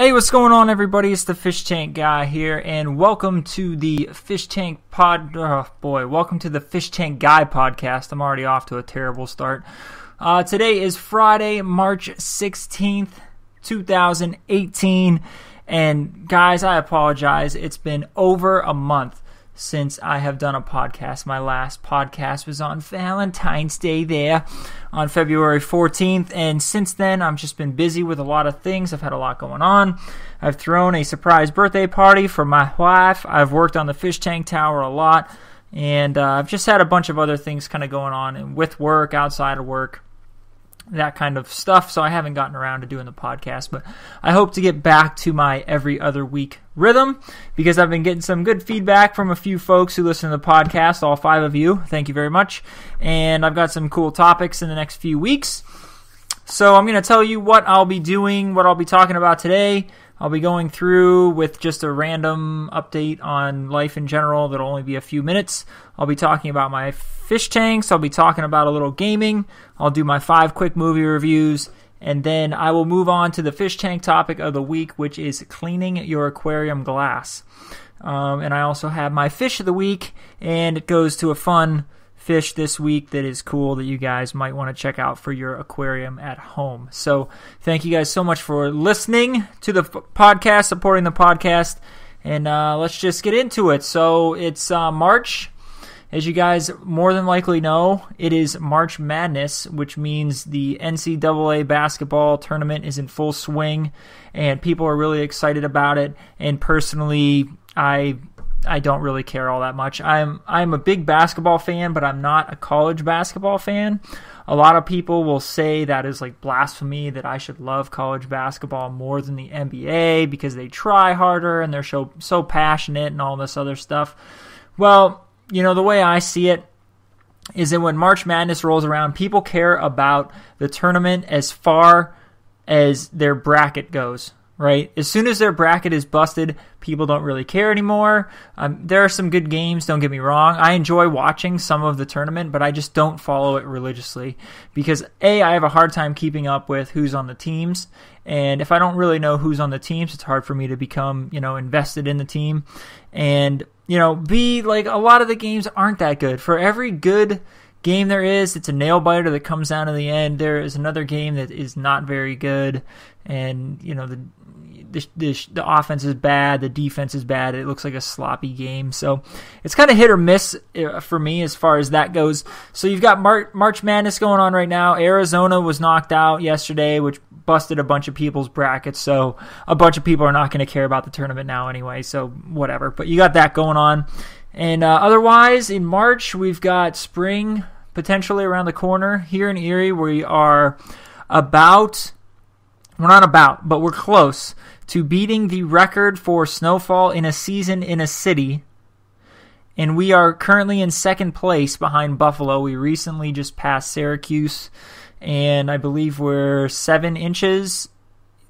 Hey, what's going on, everybody? It's the Fish Tank Guy here, and welcome to the Fish Tank welcome to the Fish Tank Guy Podcast. I'm already off to a terrible start. Today is Friday, March 16th, 2018, and guys, I apologize. It's been over a month since I have done a podcast. My last podcast was on Valentine's Day there on February 14th, and since then I've just been busy with a lot of things. I've had a lot going on. I've thrown a surprise birthday party for my wife. I've worked on the fish tank tower a lot, and I've just had a bunch of other things kind of going on and with work, outside of work, that kind of stuff, so I haven't gotten around to doing the podcast, but I hope to get back to my every other week rhythm, because I've been getting some good feedback from a few folks who listen to the podcast, all five of you. Thank you very much, and I've got some cool topics in the next few weeks, so I'm going to tell you what I'll be doing, what I'll be talking about today. I'll be going through with just a random update on life in general. That'll only be a few minutes. I'll be talking about my fish tanks. I'll be talking about a little gaming. I'll do my 5 quick movie reviews. And then I will move on to the fish tank topic of the week, which is cleaning your aquarium glass. And I also have my fish of the week, and it goes to a fun fish this week that is cool that you guys might want to check out for your aquarium at home. So thank you guys so much for listening to the podcast, supporting the podcast, and let's just get into it. So it's March. As you guys more than likely know, it is March Madness, which means the NCAA basketball tournament is in full swing, and people are really excited about it. And personally, I don't really care all that much. I'm a big basketball fan, but I'm not a college basketball fan. A lot of people will say that is like blasphemy, that I should love college basketball more than the NBA because they try harder and they're so passionate and all this other stuff. Well, you know, the way I see it is that when March Madness rolls around, people care about the tournament as far as their bracket goes. Right? As soon as their bracket is busted, people don't really care anymore. There are some good games, don't get me wrong. I enjoy watching some of the tournament, but I just don't follow it religiously because, A, I have a hard time keeping up with who's on the teams, and if I don't really know who's on the teams, it's hard for me to become, you know, invested in the team. And, you know, B, like a lot of the games aren't that good. For every good game there is, it's a nail-biter that comes down to the end. There is another game that is not very good, and, you know, the offense is bad, the defense is bad, it looks like a sloppy game. So it's kind of hit or miss for me as far as that goes. So you've got March Madness going on right now. Arizona was knocked out yesterday, which busted a bunch of people's brackets, so a bunch of people are not going to care about the tournament now anyway, so whatever. But you got that going on. And otherwise, in March, we've got spring potentially around the corner. Here in Erie, we are but we're close to beating the record for snowfall in a season in a city. And we are currently in second place behind Buffalo. We recently just passed Syracuse, and I believe we're 7 inches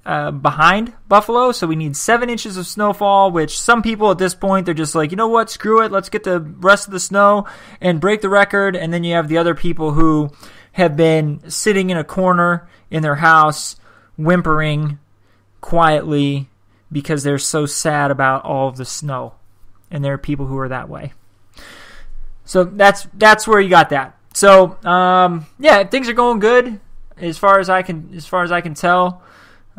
behind Buffalo, so we need 7 inches of snowfall, which some people at this point, they're just like, you know what, screw it, let's get the rest of the snow and break the record. And then you have the other people who have been sitting in a corner in their house, whimpering quietly because they're so sad about all of the snow, and there are people who are that way. So that's where you got that. So yeah, things are going good as far as I can tell.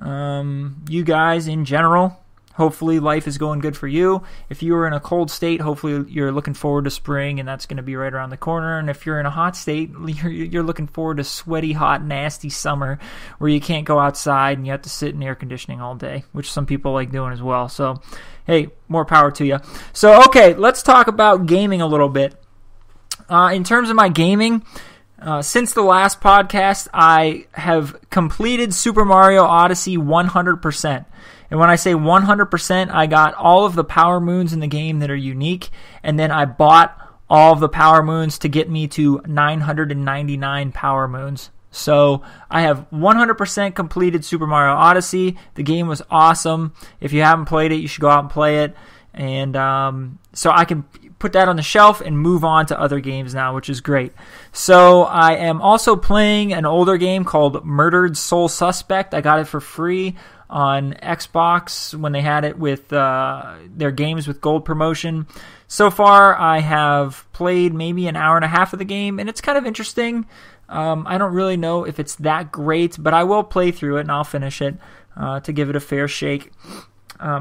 You guys in general, hopefully life is going good for you. If you are in a cold state, hopefully you're looking forward to spring, and that's going to be right around the corner. And if you're in a hot state, you're looking forward to sweaty, hot, nasty summer where you can't go outside and you have to sit in air conditioning all day, which some people like doing as well. So, hey, more power to you. So, okay, let's talk about gaming a little bit. In terms of my gaming, since the last podcast, I have completed Super Mario Odyssey 100%. And when I say 100%, I got all of the power moons in the game that are unique, and then I bought all of the power moons to get me to 999 power moons. So I have 100% completed Super Mario Odyssey. The game was awesome. If you haven't played it, you should go out and play it. And so I can put that on the shelf and move on to other games now, which is great. So I am also playing an older game called Murdered Soul Suspect. I got it for free on Xbox when they had it with their games with gold promotion. So far, I have played maybe an hour and a half of the game, and it's kind of interesting. I don't really know if it's that great, but I will play through it, and I'll finish it to give it a fair shake.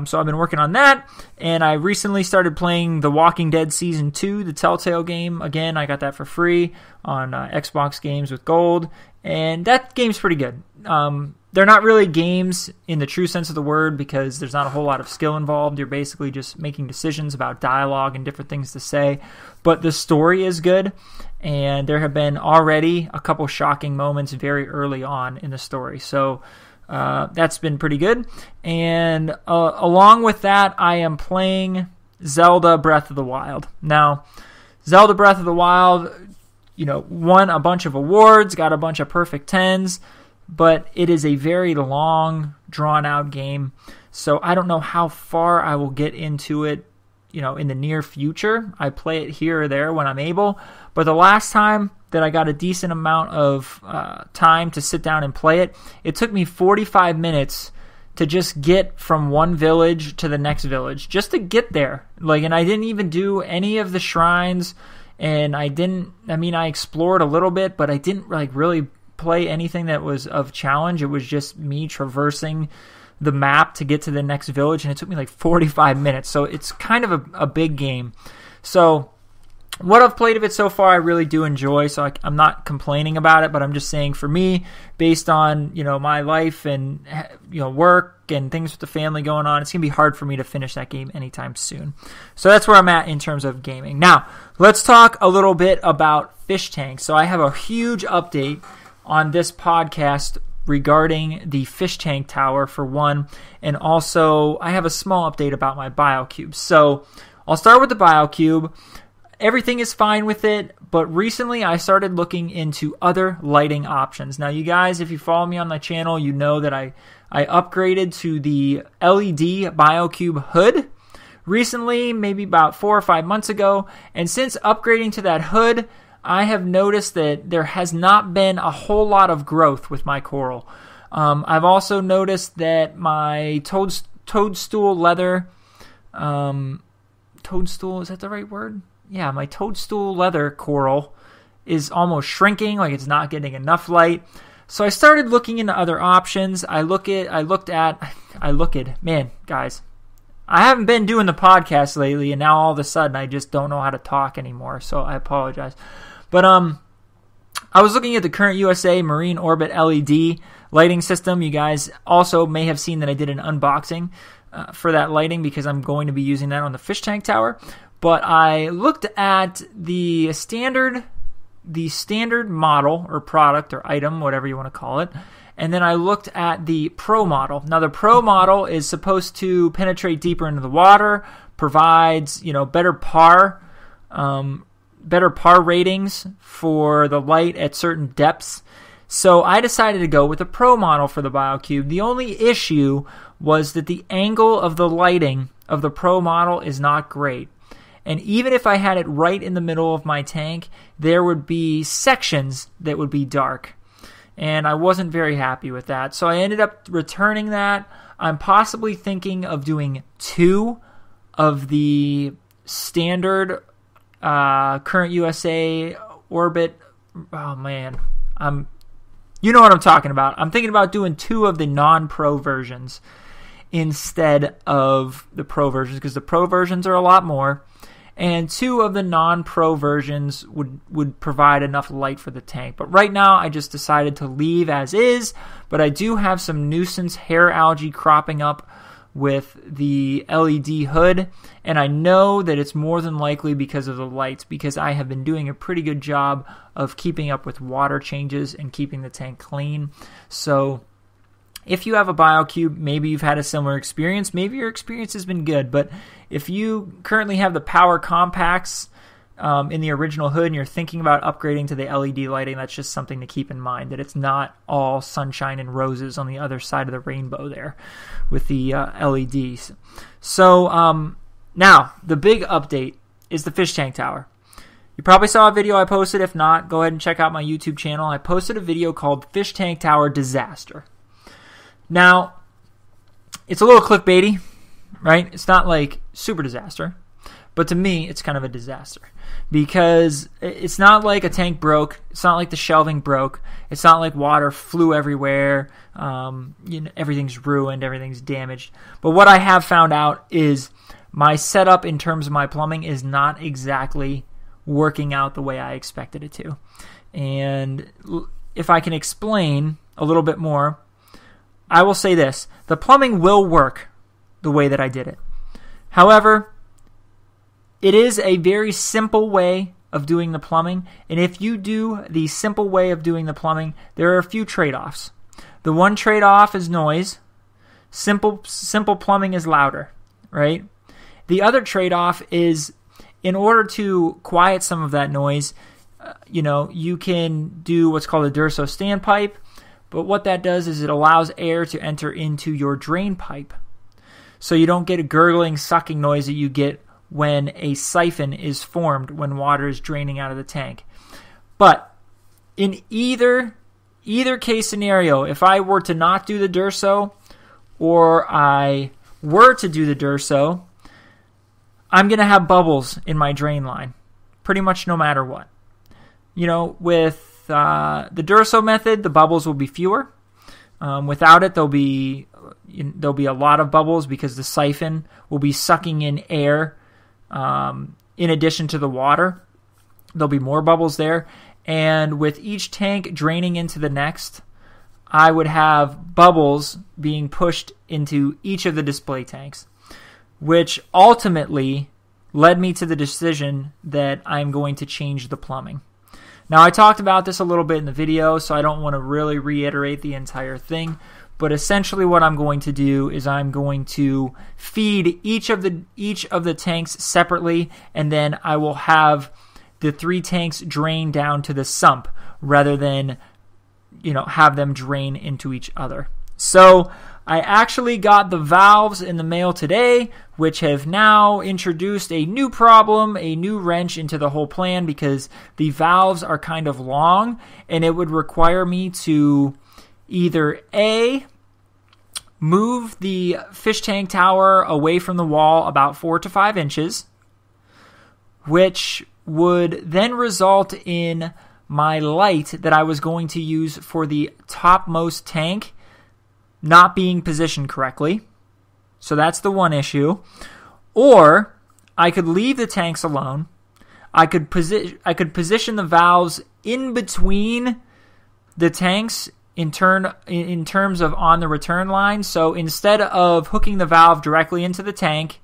So I've been working on that, and I recently started playing The Walking Dead Season 2, the Telltale game. Again, I got that for free on Xbox Games with Gold, and that game's pretty good. They're not really games in the true sense of the word because there's not a whole lot of skill involved. You're basically just making decisions about dialogue and different things to say, but the story is good, and there have been already a couple shocking moments very early on in the story, so that's been pretty good. And along with that, I am playing Zelda Breath of the Wild. Now, Zelda Breath of the Wild, you know, won a bunch of awards, got a bunch of perfect 10s, but it is a very long, drawn-out game. So I don't know how far I will get into it, you know, in the near future. I play it here or there when I'm able. But the last time that I got a decent amount of time to sit down and play it, it took me 45 minutes to just get from one village to the next village, just to get there. Like, and I didn't even do any of the shrines, and I explored a little bit, but I didn't like really play anything that was of challenge. It was just me traversing the map to get to the next village, and it took me like 45 minutes. So it's kind of a big game. So what I've played of it so far, I really do enjoy, so I'm not complaining about it, but I'm just saying for me, based on, you know, my life and, you know, work and things with the family going on, it's going to be hard for me to finish that game anytime soon. So that's where I'm at in terms of gaming. Now, let's talk a little bit about Fish Tank. So I have a huge update on this podcast regarding the Fish Tank Tower, for one, and also I have a small update about my BioCube. So I'll start with the BioCube. Everything is fine with it, but recently I started looking into other lighting options. Now, you guys, if you follow me on my channel, you know that I upgraded to the LED BioCube hood recently, maybe about 4 or 5 months ago. And since upgrading to that hood, I have noticed that there has not been a whole lot of growth with my coral. I've also noticed that my toadstool leather... toadstool, is that the right word? Yeah, my toadstool leather coral is almost shrinking, like it's not getting enough light. So I started looking into other options. Man, guys, I haven't been doing the podcast lately, and now all of a sudden I just don't know how to talk anymore, so I apologize. But I was looking at the Current USA Marine Orbit LED lighting system. You guys also may have seen that I did an unboxing for that lighting because I'm going to be using that on the Fish Tank Tower. But I looked at the standard model or product or item, whatever you want to call it, and then I looked at the Pro model. Now, the Pro model is supposed to penetrate deeper into the water, provides, you know, better PAR ratings for the light at certain depths. So I decided to go with the Pro model for the BioCube. The only issue was that the angle of the lighting of the Pro model is not great. And even if I had it right in the middle of my tank, there would be sections that would be dark. And I wasn't very happy with that. So I ended up returning that. I'm possibly thinking of doing 2 of the standard Current USA Orbit. Oh, man. You know what I'm talking about. I'm thinking about doing 2 of the non-pro versions instead of the pro versions, because the pro versions are a lot more. And 2 of the non-pro versions would provide enough light for the tank. But right now, I just decided to leave as is. But I do have some nuisance hair algae cropping up with the LED hood. And I know that it's more than likely because of the lights, because I have been doing a pretty good job of keeping up with water changes and keeping the tank clean. So if you have a BioCube, maybe you've had a similar experience. Maybe your experience has been good, but if you currently have the Power Compacts in the original hood and you're thinking about upgrading to the LED lighting, that's just something to keep in mind, that it's not all sunshine and roses on the other side of the rainbow there with the LEDs. So Now, the big update is the fish tank tower. You probably saw a video I posted. If not, go ahead and check out my YouTube channel. I posted a video called Fish Tank Tower Disaster. Now, it's a little clickbaity, right? It's not like super disaster, but to me, it's kind of a disaster because it's not like a tank broke. It's not like the shelving broke. It's not like water flew everywhere. You know, everything's ruined. Everything's damaged. But what I have found out is my setup in terms of my plumbing is not exactly working out the way I expected it to. And if I can explain a little bit more, I will say this. The plumbing will work the way that I did it. However, it is a very simple way of doing the plumbing. And if you do the simple way of doing the plumbing, there are a few trade-offs. The one trade-off is noise. Simple plumbing is louder, right? The other trade-off is, in order to quiet some of that noise, you know, you can do what's called a Durso standpipe, but what that does is it allows air to enter into your drain pipe. So you don't get a gurgling, sucking noise that you get when a siphon is formed when water is draining out of the tank. But in either case scenario, if I were to not do the Durso or I were to do the Durso, I'm going to have bubbles in my drain line pretty much no matter what. You know, with the Durso method, the bubbles will be fewer. Without it, there'll be a lot of bubbles because the siphon will be sucking in air in addition to the water. There'll be more bubbles there. And with each tank draining into the next, I would have bubbles being pushed into each of the display tanks, which ultimately led me to the decision that I'm going to change the plumbing. Now, I talked about this a little bit in the video, so I don't want to really reiterate the entire thing, but essentially what I'm going to do is I'm going to feed each of the tanks separately, and then I will have the three tanks drain down to the sump rather than, you know, have them drain into each other. So I actually got the valves in the mail today, which have now introduced a new problem, a new wrench into the whole plan, because the valves are kind of long and it would require me to either A, move the fish tank tower away from the wall about 4 to 5 inches, which would then result in my light that I was going to use for the topmost tank not being positioned correctly. So that's the one issue. Or I could leave the tanks alone. I could position the valves in between the tanks in terms of on the return line. So instead of hooking the valve directly into the tank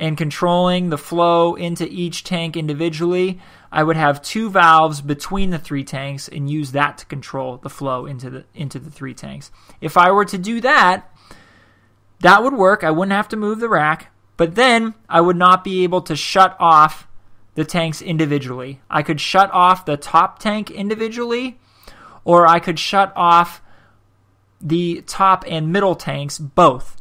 and controlling the flow into each tank individually, I would have two valves between the three tanks and use that to control the flow into the three tanks. If I were to do that, that would work. I wouldn't have to move the rack, but then I would not be able to shut off the tanks individually. I could shut off the top tank individually, or I could shut off the top and middle tanks both.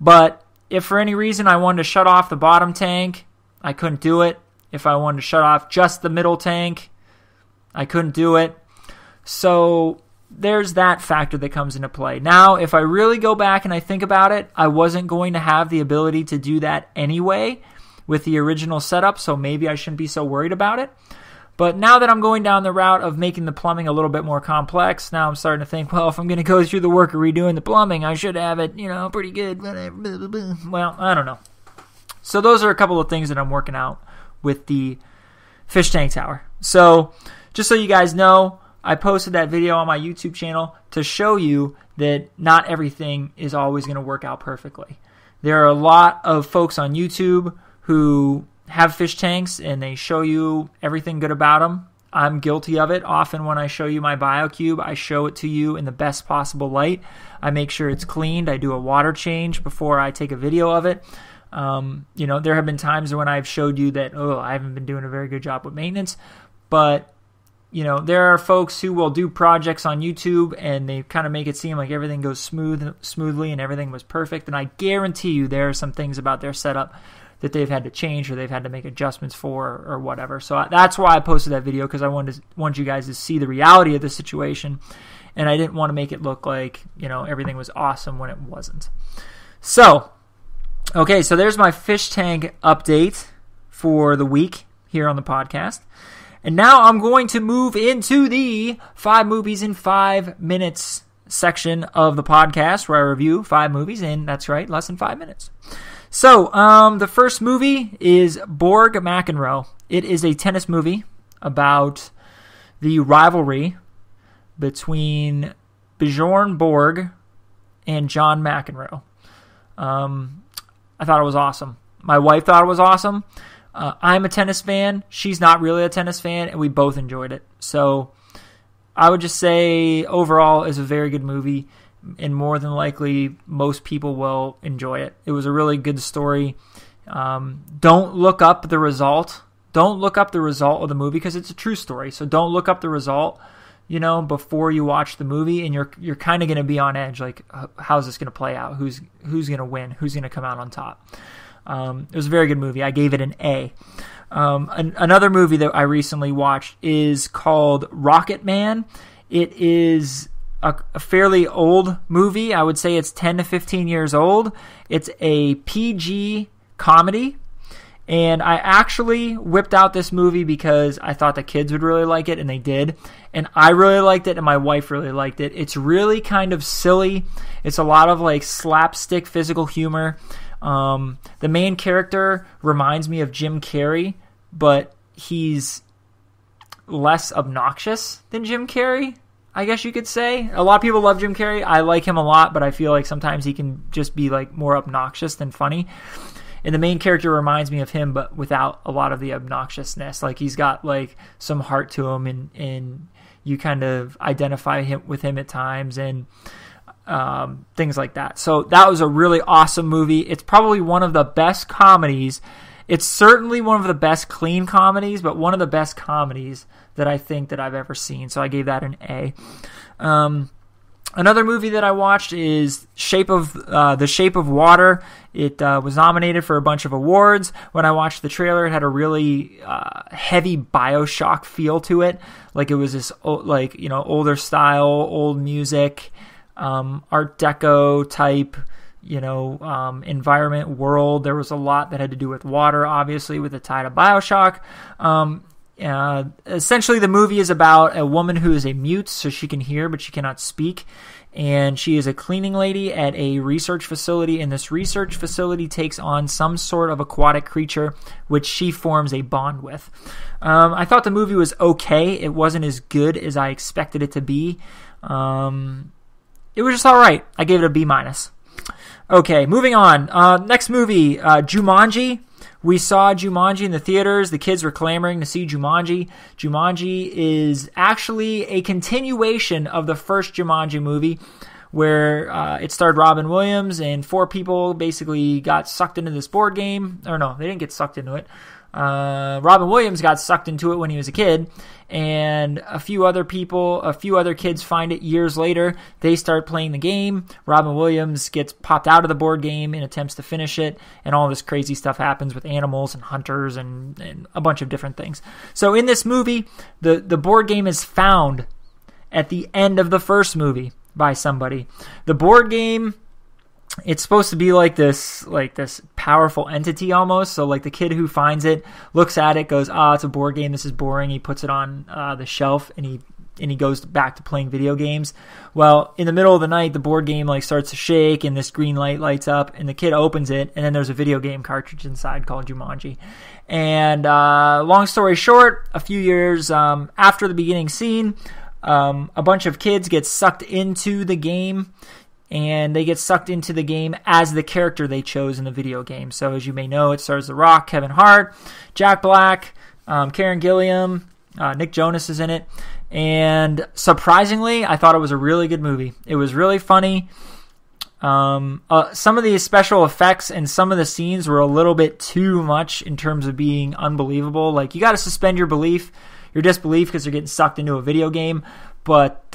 But if for any reason I wanted to shut off the bottom tank, I couldn't do it. If I wanted to shut off just the middle tank, I couldn't do it. So there's that factor that comes into play. Now, if I really go back and I think about it, I wasn't going to have the ability to do that anyway with the original setup, so maybe I shouldn't be so worried about it. But now that I'm going down the route of making the plumbing a little bit more complex, now I'm starting to think, well, if I'm going to go through the work of redoing the plumbing, I should have it, you know, pretty good. Well, I don't know. So those are a couple of things that I'm working out with the fish tank tower. So just so you guys know, I posted that video on my YouTube channel to show you that not everything is always going to work out perfectly. There are a lot of folks on YouTube who have fish tanks and they show you everything good about them. I'm guilty of it. Often when I show you my BioCube, I show it to you in the best possible light. I make sure it's cleaned. I do a water change before I take a video of it. You know, there have been times when I've showed you that, oh, I haven't been doing a very good job with maintenance. But, you know, there are folks who will do projects on YouTube and they kind of make it seem like everything goes smoothly and everything was perfect. And I guarantee you there are some things about their setup that they've had to change or they've had to make adjustments for or whatever. So that's why I posted that video, because I wanted you guys to see the reality of the situation, and I didn't want to make it look like, you know, everything was awesome when it wasn't. So, okay, so there's my fish tank update for the week here on the podcast. And now I'm going to move into the 5 movies in 5 minutes section of the podcast, where I review 5 movies in, that's right, less than 5 minutes. So, the first movie is Borg McEnroe. It is a tennis movie about the rivalry between Bjorn Borg and John McEnroe. I thought it was awesome. My wife thought it was awesome. I'm a tennis fan. She's not really a tennis fan, and we both enjoyed it. So I would just say overall is a very good movie, and more than likely most people will enjoy it. It was a really good story. Don't look up the result. Don't look up the result of the movie, because it's a true story. So don't look up the result, you know, before you watch the movie, and you're kind of going to be on edge, like, how's this going to play out? Who's going to win? Who's going to come out on top? It was a very good movie. I gave it an A. Another movie that I recently watched is called Rocketman. It is a fairly old movie. I would say it's 10 to 15 years old. It's a PG comedy. And I actually whipped out this movie because I thought the kids would really like it, and they did. And I really liked it, and my wife really liked it. It's really kind of silly. It's a lot of like slapstick physical humor. The main character reminds me of Jim Carrey, but he's less obnoxious than Jim Carrey, I guess you could say. A lot of people love Jim Carrey. I like him a lot, but I feel like sometimes he can just be like more obnoxious than funny. And the main character reminds me of him, but without a lot of the obnoxiousness. Like, he's got like some heart to him, and you kind of identify with him at times, and things like that. So that was a really awesome movie. It's probably one of the best comedies. It's certainly one of the best clean comedies, but one of the best comedies that I think that I've ever seen. So I gave that an A. Another movie that I watched is The Shape of Water. It was nominated for a bunch of awards. When I watched the trailer, it had a really heavy BioShock feel to it. Like, it was this older style, old music, Art Deco type, environment, world. There was a lot that had to do with water, obviously, with the tie to BioShock. Essentially, the movie is about a woman who is a mute, so she can hear but she cannot speak, and she is a cleaning lady at a research facility, and this research facility takes on some sort of aquatic creature which she forms a bond with. I thought the movie was okay. It wasn't as good as I expected it to be. It was just all right. I gave it a B minus. Okay, moving on. Next movie, Jumanji. We saw Jumanji in the theaters. The kids were clamoring to see Jumanji. Jumanji is actually a continuation of the first Jumanji movie, where it starred Robin Williams, and 4 people basically got sucked into this board game. Or no, they didn't get sucked into it. Robin Williams got sucked into it when he was a kid, and a few other kids find it years later. They start playing the game. Robin Williams gets popped out of the board game and attempts to finish it, and all this crazy stuff happens with animals and hunters and a bunch of different things. So in this movie, the board game is found at the end of the first movie by somebody. The board game, it's supposed to be like this powerful entity almost. So like, the kid who finds it looks at it, goes, it's a board game, this is boring. He puts it on the shelf, and he goes back to playing video games. Well, in the middle of the night, the board game like starts to shake, and this green light lights up, and the kid opens it, and then there's a video game cartridge inside called Jumanji. And long story short, a few years after the beginning scene, a bunch of kids get sucked into the game. And they get sucked into the game as the character they chose in the video game. So as you may know, it stars The Rock, Kevin Hart, Jack Black, Karen Gilliam, Nick Jonas is in it. And surprisingly, I thought it was a really good movie. It was really funny. Some of the special effects and some of the scenes were a little bit too much in terms of being unbelievable. Like, you got to suspend your disbelief, because you're getting sucked into a video game. But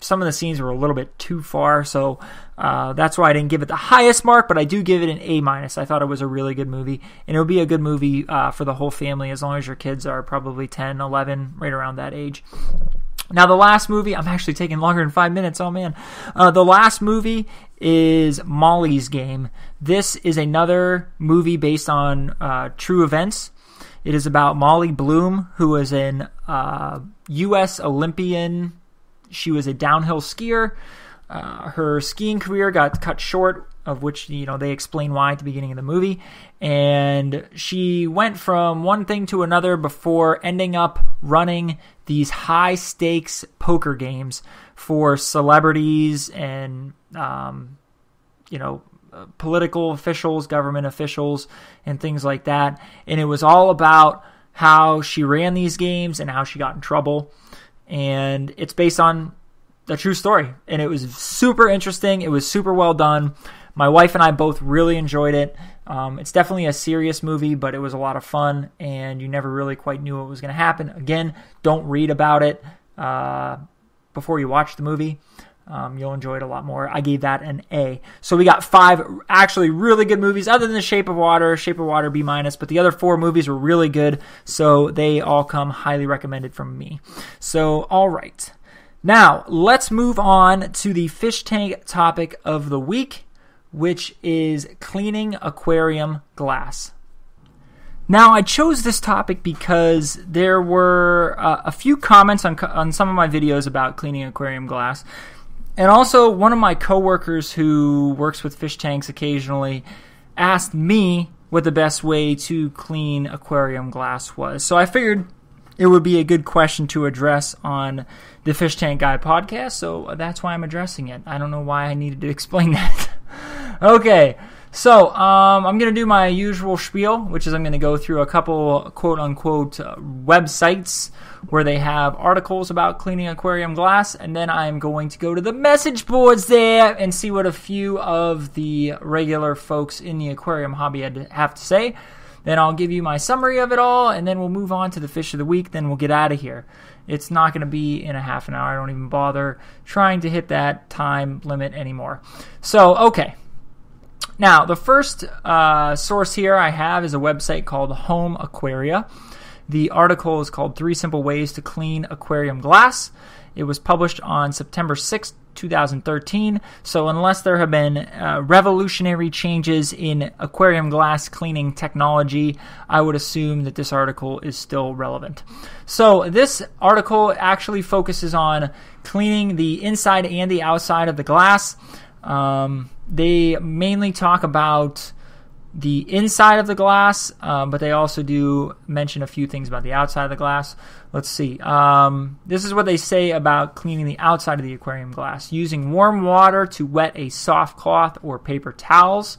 some of the scenes were a little bit too far, so that's why I didn't give it the highest mark, but I do give it an A-. I thought it was a really good movie, and it'll be a good movie for the whole family as long as your kids are probably 10, 11, right around that age. Now, the last movie, I'm actually taking longer than 5 minutes, oh man. The last movie is Molly's Game. This is another movie based on true events. It is about Molly Bloom, who is an U.S. Olympian. She was a downhill skier. Her skiing career got cut short, of which, you know, they explain why at the beginning of the movie. And she went from one thing to another before ending up running these high-stakes poker games for celebrities and, you know, political officials, government officials, and things like that. And it was all about how she ran these games and how she got in trouble. And it's based on the true story. And it was super interesting. It was super well done. My wife and I both really enjoyed it. It's definitely a serious movie, but it was a lot of fun, and you never really quite knew what was going to happen. Again, don't read about it before you watch the movie. You'll enjoy it a lot more. I gave that an A. So we got 5 actually really good movies other than The Shape of Water. Shape of Water, B-, but the other 4 movies were really good, so they all come highly recommended from me. So, all right. Now, let's move on to the fish tank topic of the week, which is cleaning aquarium glass. Now, I chose this topic because there were a few comments on some of my videos about cleaning aquarium glass. And also, one of my coworkers who works with fish tanks occasionally asked me what the best way to clean aquarium glass was. So I figured it would be a good question to address on the Fish Tank Guy podcast, so that's why I'm addressing it. I don't know why I needed to explain that. Okay, so I'm going to do my usual spiel, which is I'm going to go through a couple quote-unquote websites where they have articles about cleaning aquarium glass, and then I'm going to go to the message boards there and see what a few of the regular folks in the aquarium hobby have to say. Then I'll give you my summary of it all, and then we'll move on to the fish of the week, then we'll get out of here. It's not going to be in a half an hour. I don't even bother trying to hit that time limit anymore. So, okay. Now, the first source here I have is a website called Home Aquaria. The article is called 3 Simple Ways to Clean Aquarium Glass. It was published on September 6th, 2013, so unless there have been revolutionary changes in aquarium glass cleaning technology, I would assume that this article is still relevant. So this article actually focuses on cleaning the inside and the outside of the glass. They mainly talk about the inside of the glass, but they also do mention a few things about the outside of the glass. Let's see. This is what they say about cleaning the outside of the aquarium glass. Using warm water to wet a soft cloth or paper towels.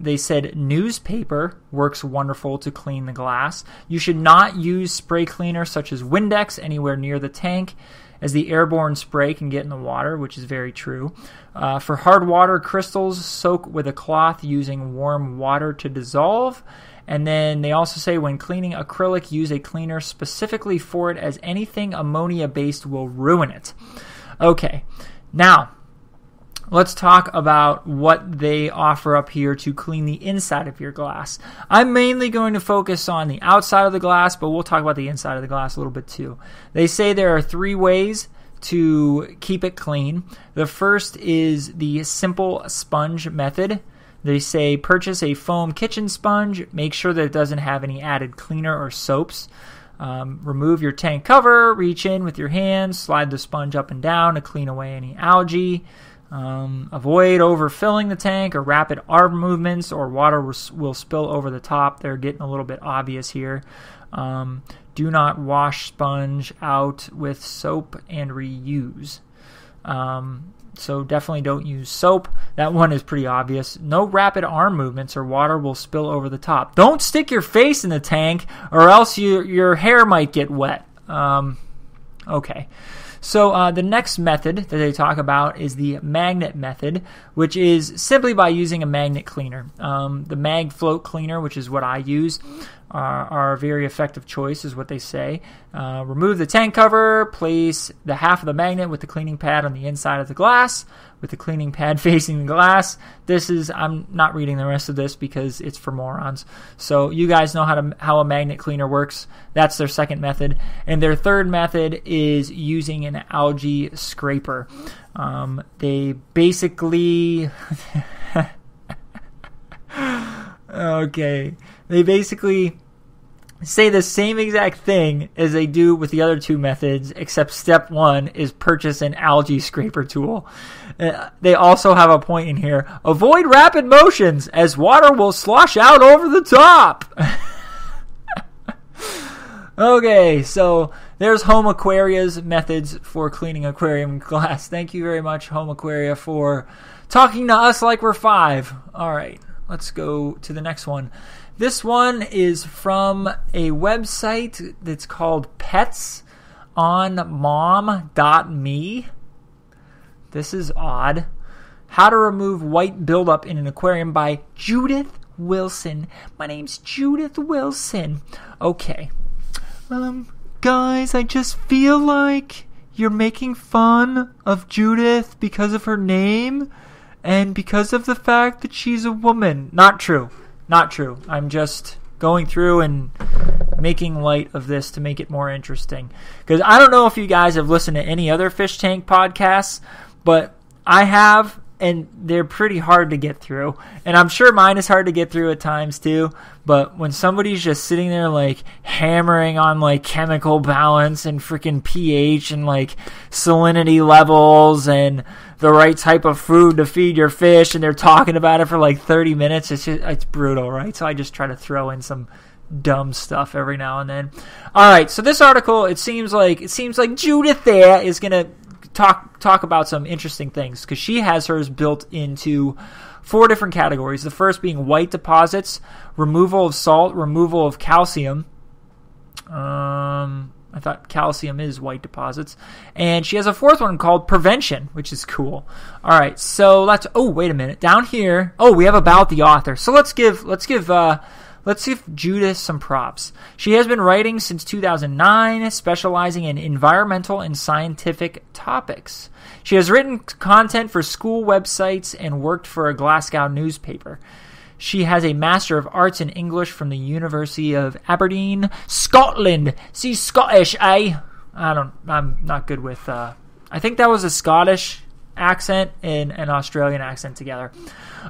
They said newspaper works wonderful to clean the glass. You should not use spray cleaners such as Windex anywhere near the tank, as the airborne spray can get in the water, which is very true. For hard water crystals, soak with a cloth using warm water to dissolve. And then they also say when cleaning acrylic, use a cleaner specifically for it, as anything ammonia-based will ruin it. Okay, now let's talk about what they offer up here to clean the inside of your glass. I'm mainly going to focus on the outside of the glass, but we'll talk about the inside of the glass a little bit too. They say there are 3 ways to keep it clean. The first is the simple sponge method. They say purchase a foam kitchen sponge. Make sure that it doesn't have any added cleaner or soaps. Remove your tank cover, reach in with your hands, slide the sponge up and down to clean away any algae. Avoid overfilling the tank or rapid arm movements, or water will spill over the top. They're getting a little bit obvious here. Do not wash sponge out with soap and reuse. So definitely don't use soap. That one is pretty obvious. No rapid arm movements or water will spill over the top. Don't stick your face in the tank or else your hair might get wet. Okay. So the next method that they talk about is the magnet method, which is simply by using a magnet cleaner. The mag float cleaner, which is what I use, are a very effective choice, is what they say. Remove the tank cover, place the half of the magnet with the cleaning pad on the inside of the glass, with the cleaning pad facing the glass. I'm not reading the rest of this because it's for morons. So you guys know how a magnet cleaner works. That's their second method. And their third method is using an algae scraper. They basically... okay. They basically say the same exact thing as they do with the other two methods, except step one is purchase an algae scraper tool. They also have a point in here. Avoid rapid motions as water will slosh out over the top. Okay, so there's Home Aquaria's methods for cleaning aquarium glass. Thank you very much, Home Aquaria, for talking to us like we're five. All right, let's go to the next one. This one is from a website that's called petsonmom.me. This is odd. How to remove white buildup in an aquarium by Judith Wilson. My name's Judith Wilson. Okay. Guys, I just feel like you're making fun of Judith because of her name and because of the fact that she's a woman. Not true. Not true. I'm just going through and making light of this to make it more interesting. Because I don't know if you guys have listened to any other Fish Tank podcasts, but I have, and they're pretty hard to get through. And I'm sure mine is hard to get through at times too, but when somebody's just sitting there like hammering on like chemical balance and freaking pH and like salinity levels and the right type of food to feed your fish, and they're talking about it for like 30 minutes. It's brutal, right? So I just try to throw in some dumb stuff every now and then. All right, so this article, it seems like Judith there is gonna talk about some interesting things, because she has hers built into 4 different categories. The first being white deposits, removal of salt, removal of calcium. I thought calcium is white deposits. And she has a fourth one called prevention, which is cool. All right, so let's... Oh, wait a minute. Down here... Oh, we have about the author. So let's give Judith some props. She has been writing since 2009, specializing in environmental and scientific topics. She has written content for school websites and worked for a Glasgow newspaper. She has a Master of Arts in English from the University of Aberdeen, Scotland. See, Scottish, eh? I'm not good with, I think that was a Scottish accent and an Australian accent together.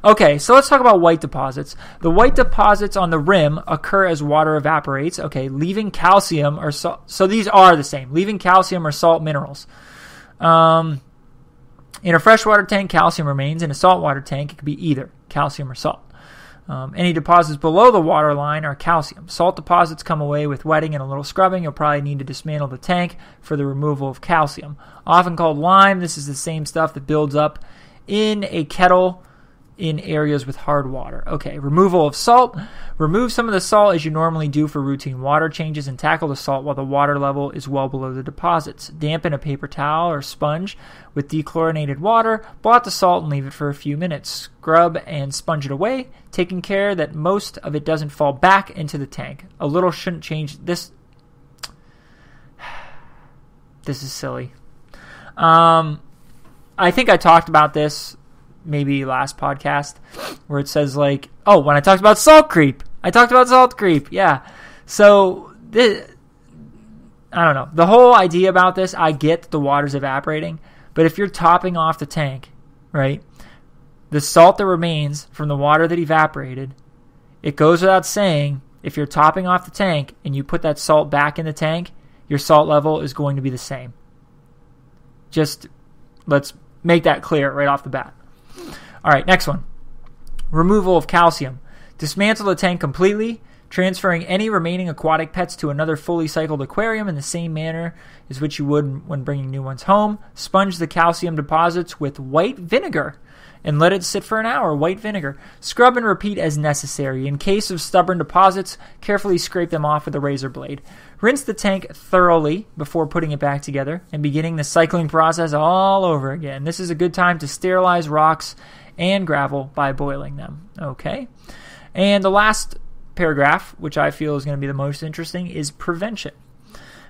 Okay, so let's talk about white deposits. The white deposits on the rim occur as water evaporates. Okay, leaving calcium or salt. So these are the same, leaving calcium or salt minerals. In a freshwater tank, calcium remains. In a saltwater tank, it could be either calcium or salt. Any deposits below the water line are calcium. Salt deposits come away with wetting and a little scrubbing. You'll probably need to dismantle the tank for the removal of calcium. Often called lime, this is the same stuff that builds up in a kettle in areas with hard water. Okay, removal of salt. Remove some of the salt as you normally do for routine water changes and tackle the salt while the water level is well below the deposits. Dampen a paper towel or sponge with dechlorinated water, blot the salt and leave it for a few minutes. Scrub and sponge it away, taking care that most of it doesn't fall back into the tank. A little shouldn't change this. This is silly. I think I talked about this maybe last podcast, where it says like, oh, when I talked about salt creep, yeah. So I don't know. The whole idea about this, I get the water's evaporating, but if you're topping off the tank, right, the salt that remains from the water that evaporated, it goes without saying, if you're topping off the tank and you put that salt back in the tank, your salt level is going to be the same. Just let's make that clear right off the bat. All right, next one. Removal of calcium. Dismantle the tank completely, transferring any remaining aquatic pets to another fully cycled aquarium in the same manner as which you would when bringing new ones home. Sponge the calcium deposits with white vinegar and let it sit for an hour. White vinegar. Scrub and repeat as necessary. In case of stubborn deposits, carefully scrape them off with a razor blade. Rinse the tank thoroughly before putting it back together and beginning the cycling process all over again. This is a good time to sterilize rocks and gravel by boiling them. Okay. And the last paragraph, which I feel is going to be the most interesting, is prevention.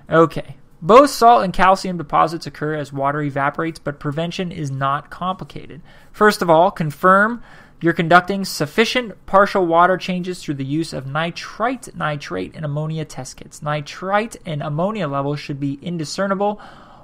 Okay. Both salt and calcium deposits occur as water evaporates, but prevention is not complicated. First of all, confirm you're conducting sufficient partial water changes through the use of nitrite, nitrate, and ammonia test kits. Nitrite and ammonia levels should be indiscernible,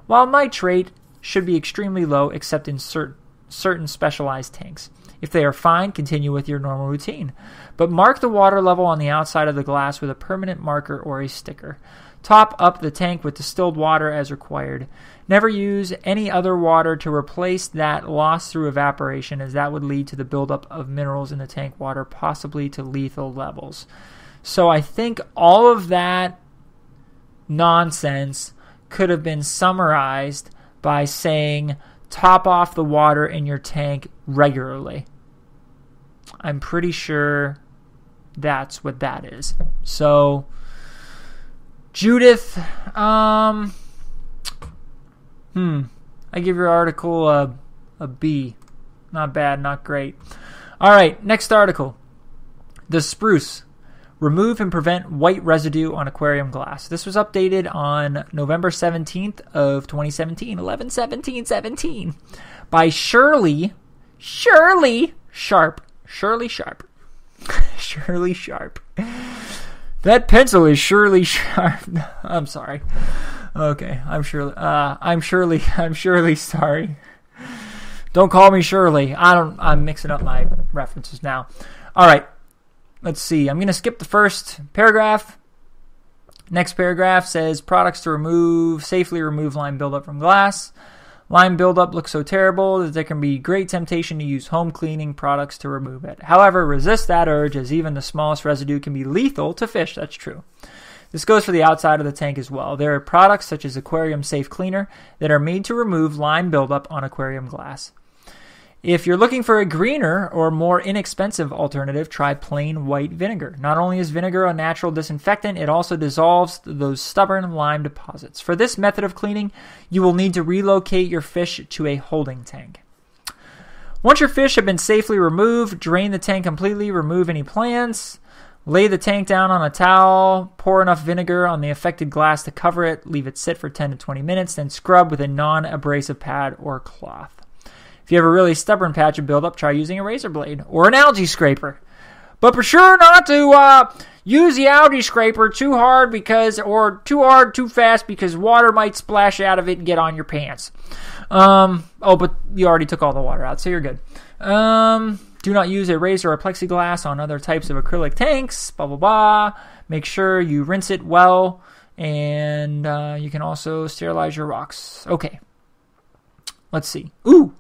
while nitrate should be extremely low except in certain specialized tanks. If they are fine, continue with your normal routine. But mark the water level on the outside of the glass with a permanent marker or a sticker. Top up the tank with distilled water as required. Never use any other water to replace that lost through evaporation, as that would lead to the buildup of minerals in the tank water, possibly to lethal levels. So I think all of that nonsense could have been summarized by saying, top off the water in your tank regularly. I'm pretty sure that's what that is. So, Judith, I give your article a B. Not bad, not great. All right, next article. The Spruce. Remove and prevent white residue on aquarium glass. This was updated on November 17th of 2017, 11/17/17, by Shirley Sharp. Shirley Sharp. That pencil is Shirley Sharp. I'm sorry. Okay, I'm Shirley, sorry. Don't call me Shirley. I'm mixing up my references now. All right. Let's see. I'm going to skip the first paragraph. Next paragraph says, products to safely remove lime buildup from glass. Lime buildup looks so terrible that there can be great temptation to use home cleaning products to remove it. However, resist that urge, as even the smallest residue can be lethal to fish. That's true. This goes for the outside of the tank as well. There are products such as Aquarium Safe Cleaner that are made to remove lime buildup on aquarium glass. If you're looking for a greener or more inexpensive alternative, try plain white vinegar. Not only is vinegar a natural disinfectant, it also dissolves those stubborn lime deposits. For this method of cleaning, you will need to relocate your fish to a holding tank. Once your fish have been safely removed, drain the tank completely, remove any plants, lay the tank down on a towel, pour enough vinegar on the affected glass to cover it, leave it sit for 10 to 20 minutes, then scrub with a non-abrasive pad or cloth. If you have a really stubborn patch of buildup, try using a razor blade or an algae scraper. But be sure not to use the algae scraper too hard, too fast, because water might splash out of it and get on your pants. But you already took all the water out, so you're good. Do not use a razor or plexiglass on other types of acrylic tanks, blah, blah, blah. Make sure you rinse it well, and you can also sterilize your rocks. Okay. Let's see. Ooh!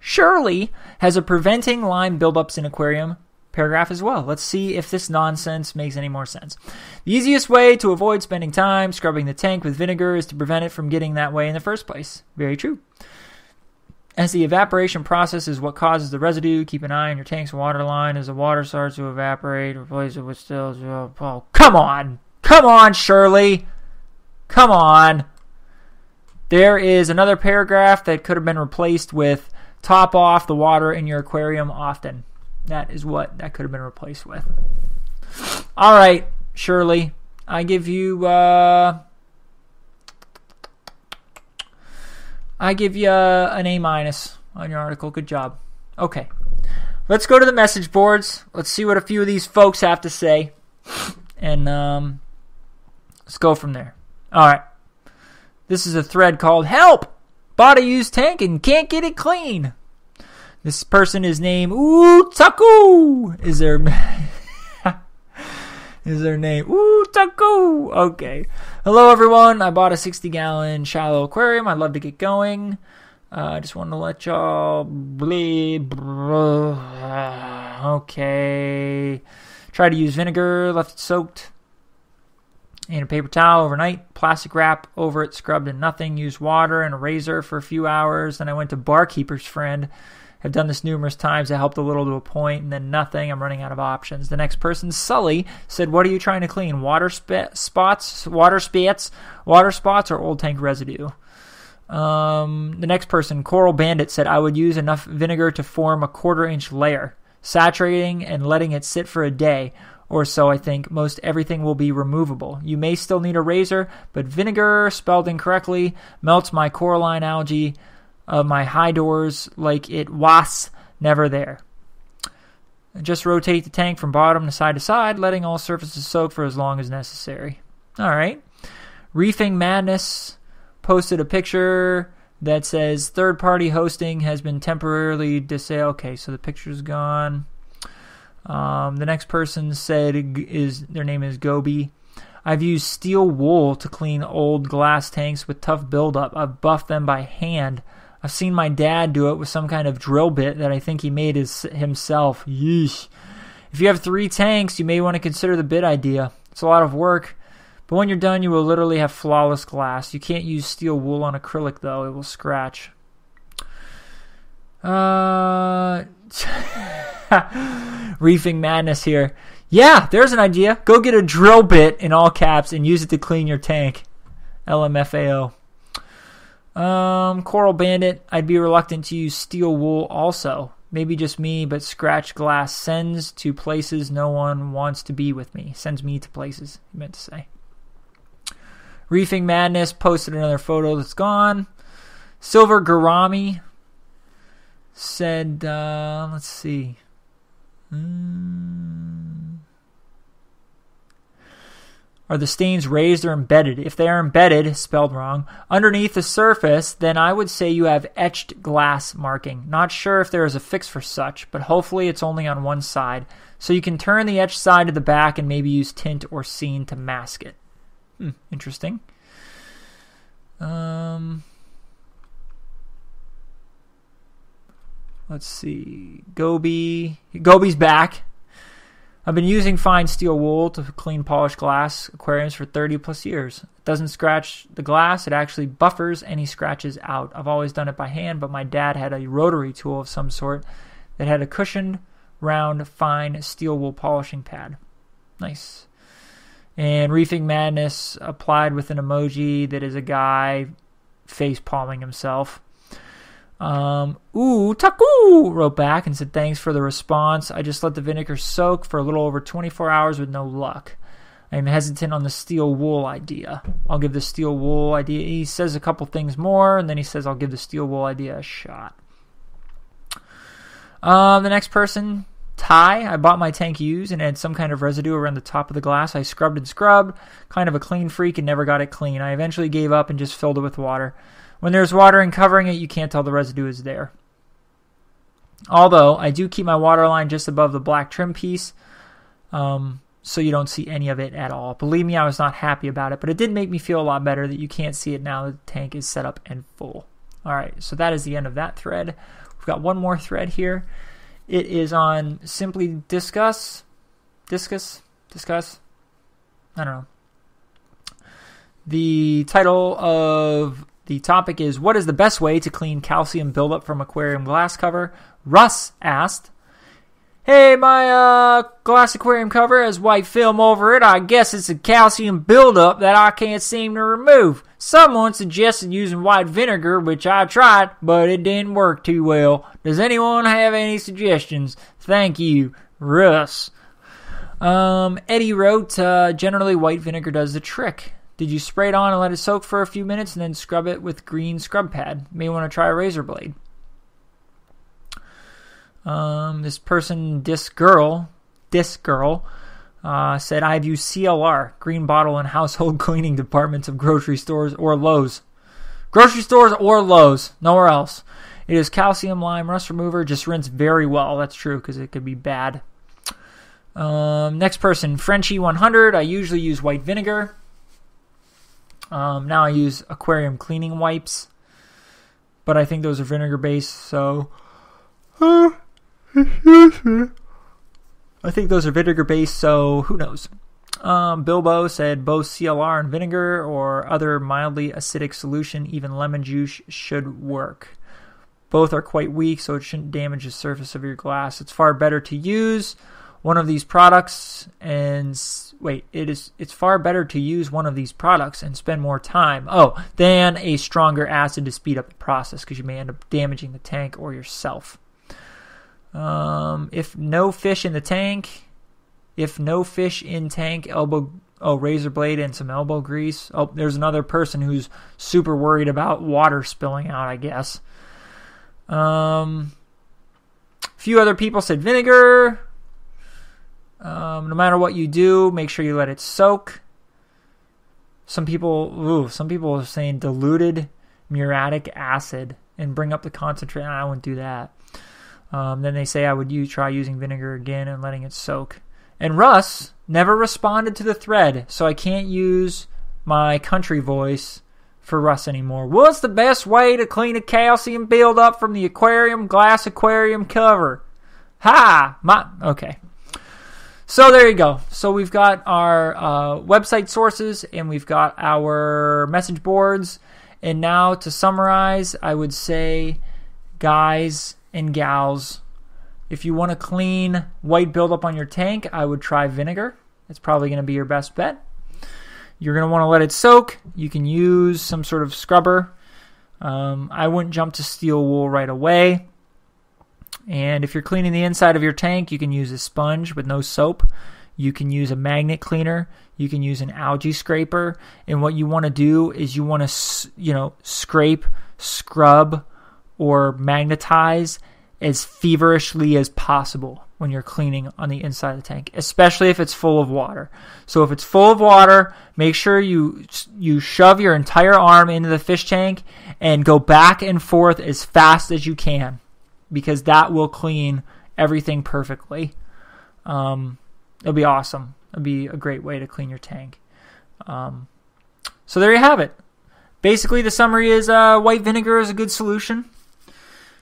Shirley has a preventing lime buildups in aquarium paragraph as well. Let's see if this nonsense makes any more sense. The easiest way to avoid spending time scrubbing the tank with vinegar is to prevent it from getting that way in the first place. Very true. As the evaporation process is what causes the residue, keep an eye on your tank's water line. As the water starts to evaporate, replace it with still... Oh, come on! Come on, Shirley! Come on! There is another paragraph that could have been replaced with, top off the water in your aquarium often. That is what that could have been replaced with. All right, Shirley, I give you an A- on your article. Good job. Okay, let's go to the message boards. Let's see what a few of these folks have to say, and let's go from there. All right, this is a thread called "Help! Bought a used tank and can't get it clean." This person is named Utaku. Is their name Utaku? Okay. Hello everyone. I bought a 60-gallon shallow aquarium. I'd love to get going. I just wanted to let y'all. Okay. Try to use vinegar. Left it soaked in a paper towel overnight, plastic wrap over it, scrubbed and nothing, used water and a razor for a few hours. Then I went to barkeeper's friend I've done this numerous times. I helped a little to a point and then nothing. I'm running out of options. The next person, Sully, said, what are you trying to clean? Water spots, or old tank residue? The next person, Coral Bandit, said, I would use enough vinegar to form a 1/4-inch layer, saturating and letting it sit for a day or so. I think most everything will be removable. You may still need a razor, but vinegar, spelled incorrectly, melts my coralline algae of my high doors like it was never there. Just rotate the tank from bottom to side, letting all surfaces soak for as long as necessary. All right. Reefing Madness posted a picture that says third-party hosting has been temporarily disabled. Okay, so the picture's gone. The next person said their name is Gobi. I've used steel wool to clean old glass tanks with tough buildup. I've buffed them by hand. I've seen my dad do it with some kind of drill bit that I think he made himself. Yeesh. If you have 3 tanks, you may want to consider the bit idea. It's a lot of work, but when you're done, you will literally have flawless glass. You can't use steel wool on acrylic, though. It will scratch. Reefing Madness here. Yeah, there's an idea. Go get a drill bit in all caps and use it to clean your tank. LMFAO. Coral Bandit, I'd be reluctant to use steel wool also. Maybe just me, but scratch glass sends to places no one wants to be with me. Sends me to places, you meant to say. Reefing Madness posted another photo that's gone. Silver Garami said, let's see. Are the stains raised or embedded? If they are embedded, spelled wrong, underneath the surface, then I would say you have etched glass marking. Not sure if there is a fix for such, but hopefully it's only on one side. So you can turn the etched side to the back and maybe use tint or scene to mask it. Interesting. Let's see. Gobi's back. I've been using fine steel wool to clean polished glass aquariums for 30-plus years. It doesn't scratch the glass. It actually buffers any scratches out. I've always done it by hand, but my dad had a rotary tool of some sort that had a cushioned, round, fine steel wool polishing pad. Nice. And Reefing Madness applied with an emoji that is a guy face-palming himself. Ooh, Taku wrote back and said, thanks for the response. I just let the vinegar soak for a little over 24 hours with no luck. I'm hesitant on the steel wool idea. I'll give the steel wool idea. He says a couple things more, and then he says, I'll give the steel wool idea a shot. The next person, Ty. I bought my tank used and had some kind of residue around the top of the glass. I scrubbed and scrubbed, kind of a clean freak, and never got it clean. I eventually gave up and just filled it with water. When there's water and covering it, you can't tell the residue is there. Although, I do keep my water line just above the black trim piece, so you don't see any of it at all. Believe me, I was not happy about it, but it did make me feel a lot better that you can't see it now that the tank is set up and full. All right, so that is the end of that thread. We've got one more thread here. It is on Simply Discuss. Discuss? I don't know. The title of... the topic is, what is the best way to clean calcium buildup from aquarium glass cover? Russ asked, hey, my glass aquarium cover has white film over it. I guess it's a calcium buildup that I can't seem to remove. Someone suggested using white vinegar, which I tried, but it didn't work too well. Does anyone have any suggestions? Thank you, Russ. Eddie wrote, generally white vinegar does the trick. Did you spray it on and let it soak for a few minutes and then scrub it with green scrub pad? May want to try a razor blade. This person, Disc Girl, said, I've used CLR, green bottle in household cleaning departments of grocery stores or Lowe's. Grocery stores or Lowe's, nowhere else. It is calcium lime rust remover, just rinse very well. That's true, because it could be bad. Next person, Frenchie100, I usually use white vinegar. Now I use aquarium cleaning wipes, but I think those are vinegar based, so who knows. Bilbo said both CLR and vinegar or other mildly acidic solution, even lemon juice should work. Both are quite weak, so it shouldn't damage the surface of your glass. It's far better to use one of these products and it's far better to use one of these products and spend more time than a stronger acid to speed up the process, because you may end up damaging the tank or yourself. If no fish in tank, razor blade and some elbow grease. Oh, there's another person who's super worried about water spilling out, I guess. A few other people said vinegar. No matter what you do, make sure you let it soak. Some people are saying diluted muriatic acid and bring up the concentrate. I wouldn't do that. Then they say try using vinegar again and letting it soak. And Russ never responded to the thread, so I can't use my country voice for Russ anymore. What's the best way to clean a calcium buildup from the glass aquarium cover? Okay. So there you go. So we've got our website sources, and we've got our message boards. And now to summarize, I would say, guys and gals, if you want to clean white buildup on your tank, I would try vinegar. It's probably going to be your best bet. You're going to want to let it soak. You can use some sort of scrubber. I wouldn't jump to steel wool right away. And if you're cleaning the inside of your tank, you can use a sponge with no soap. You can use a magnet cleaner. You can use an algae scraper. And what you want to do is you want to, scrape, scrub, or magnetize as feverishly as possible when you're cleaning on the inside of the tank, especially if it's full of water. So if it's full of water, make sure you shove your entire arm into the fish tank and go back and forth as fast as you can, because that will clean everything perfectly. It'll be awesome. It'll be a great way to clean your tank. So there you have it. Basically, the summary is white vinegar is a good solution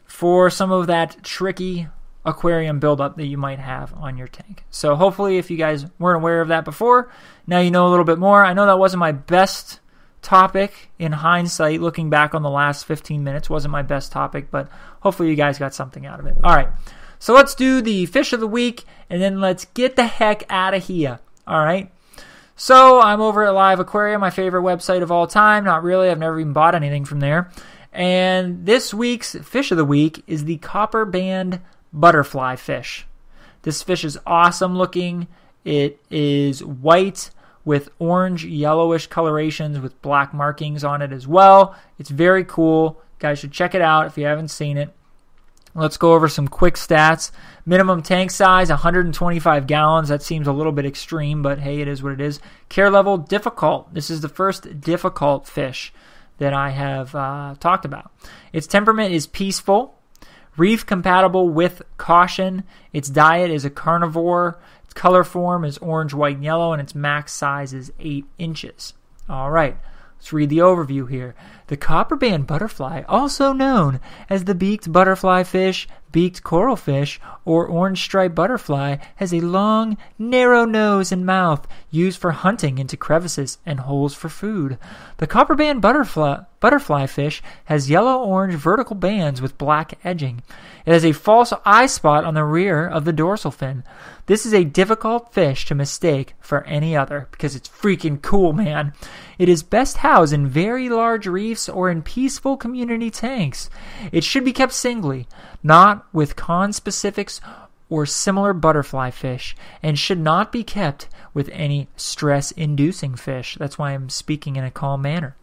for some of that tricky aquarium buildup that you might have on your tank. So hopefully, if you guys weren't aware of that before, now you know a little bit more. I know that wasn't my best topic in hindsight, looking back on the last 15 minutes, wasn't my best topic, but hopefully you guys got something out of it. All right, so let's do the fish of the week, and then let's get the heck out of here. All right, so I'm over at Live Aquaria, my favorite website of all time. Not really, I've never even bought anything from there. And this week's fish of the week is the Copper Band Butterfly Fish. This fish is awesome looking. It is white with orange yellowish colorations with black markings on it as well. It's very cool. Guys should check it out if you haven't seen it. Let's go over some quick stats. Minimum tank size, 125 gallons. That seems a little bit extreme, but hey, it is what it is. Care level, difficult. This is the first difficult fish that I have talked about. Its temperament is peaceful, reef compatible with caution. Its diet is a carnivore. Color form is orange, white, and yellow, and its max size is 8 inches. All right, let's read the overview here. The copper band butterfly, also known as the beaked butterfly fish, beaked coral fish, or orange striped butterfly, has a long, narrow nose and mouth used for hunting into crevices and holes for food. The copper band butterfly fish has yellow-orange vertical bands with black edging. It has a false eye spot on the rear of the dorsal fin. This is a difficult fish to mistake for any other, because it's freaking cool, man. It is best housed in very large reefs or in peaceful community tanks. It should be kept singly, not with conspecifics or similar butterfly fish, and should not be kept with any stress-inducing fish. That's why I'm speaking in a calm manner.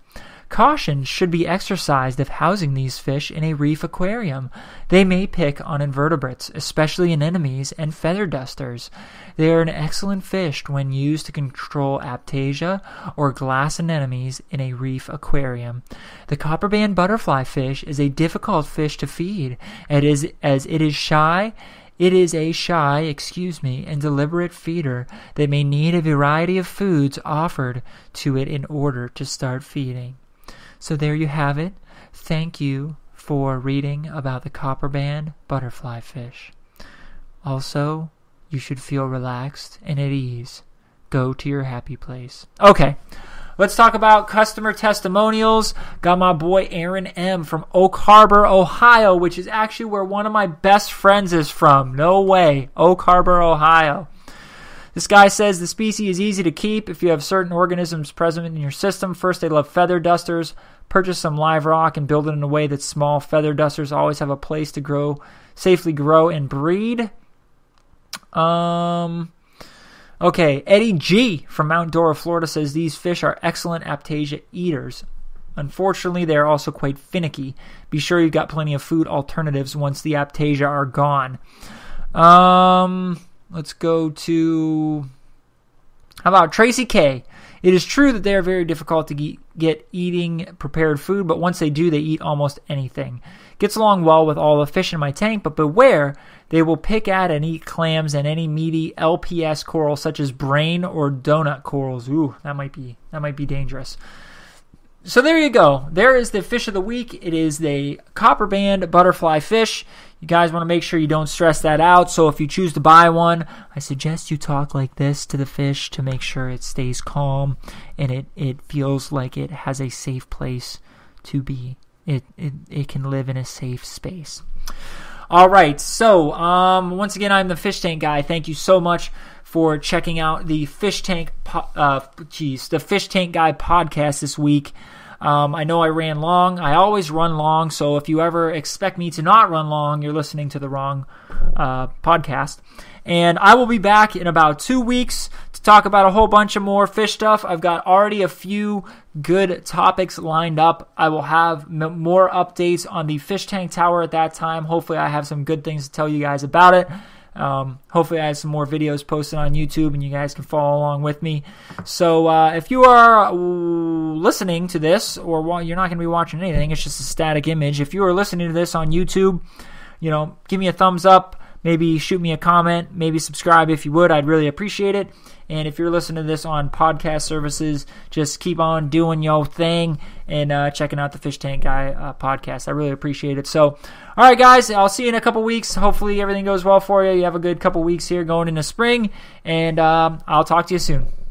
Caution should be exercised if housing these fish in a reef aquarium. They may pick on invertebrates, especially anemones and feather dusters. They are an excellent fish when used to control aptasia or glass anemones in a reef aquarium. The copper band butterfly fish is a difficult fish to feed. It is a shy and deliberate feeder that may need a variety of foods offered to it in order to start feeding. So there you have it. Thank you for reading about the copper band butterfly fish. Also, you should feel relaxed and at ease. Go to your happy place. Okay, Let's talk about customer testimonials. Got my boy Aaron M. from Oak Harbor, Ohio, which is actually where one of my best friends is from. No way. Oak Harbor, Ohio. This guy says the species is easy to keep if you have certain organisms present in your system. First, they love feather dusters. Purchase some live rock and build it in a way that small feather dusters always have a place to grow, safely grow and breed. Okay, Eddie G. from Mount Dora, Florida says these fish are excellent Aptasia eaters. Unfortunately, they are also quite finicky. Be sure you've got plenty of food alternatives once the Aptasia are gone. Let's go to... How about Tracy K? It is true that they are very difficult to get eating prepared food, but once they do, they eat almost anything. Gets along well with all the fish in my tank, but beware, they will pick at and eat clams and any meaty LPS coral such as brain or donut corals. Ooh, that might be dangerous. So there you go. There is the fish of the week. It is the copper band butterfly fish. You guys want to make sure you don't stress that out. So if you choose to buy one, I suggest you talk like this to the fish to make sure it stays calm and it feels like it has a safe place to be. It can live in a safe space. All right. So once again, I'm the Fish Tank Guy. Thank you so much for checking out the Fish Tank Guy podcast this week. I know I ran long. I always run long, so if you ever expect me to not run long, you're listening to the wrong podcast. And I will be back in about 2 weeks to talk about a whole bunch of more fish stuff. I've got already a few good topics lined up. I will have more updates on the fish tank tower at that time. Hopefully I have some good things to tell you guys about it. Hopefully I have some more videos posted on YouTube and you guys can follow along with me. So if you are listening to this, or you're not going to be watching anything, it's just a static image. If you are listening to this on YouTube, give me a thumbs up, maybe shoot me a comment, maybe subscribe if you would. I'd really appreciate it. And if you're listening to this on podcast services, just keep on doing your thing and checking out the Fish Tank Guy podcast. I really appreciate it. So, all right, guys, I'll see you in a couple weeks. Hopefully everything goes well for you. You have a good couple weeks here going into spring, and I'll talk to you soon.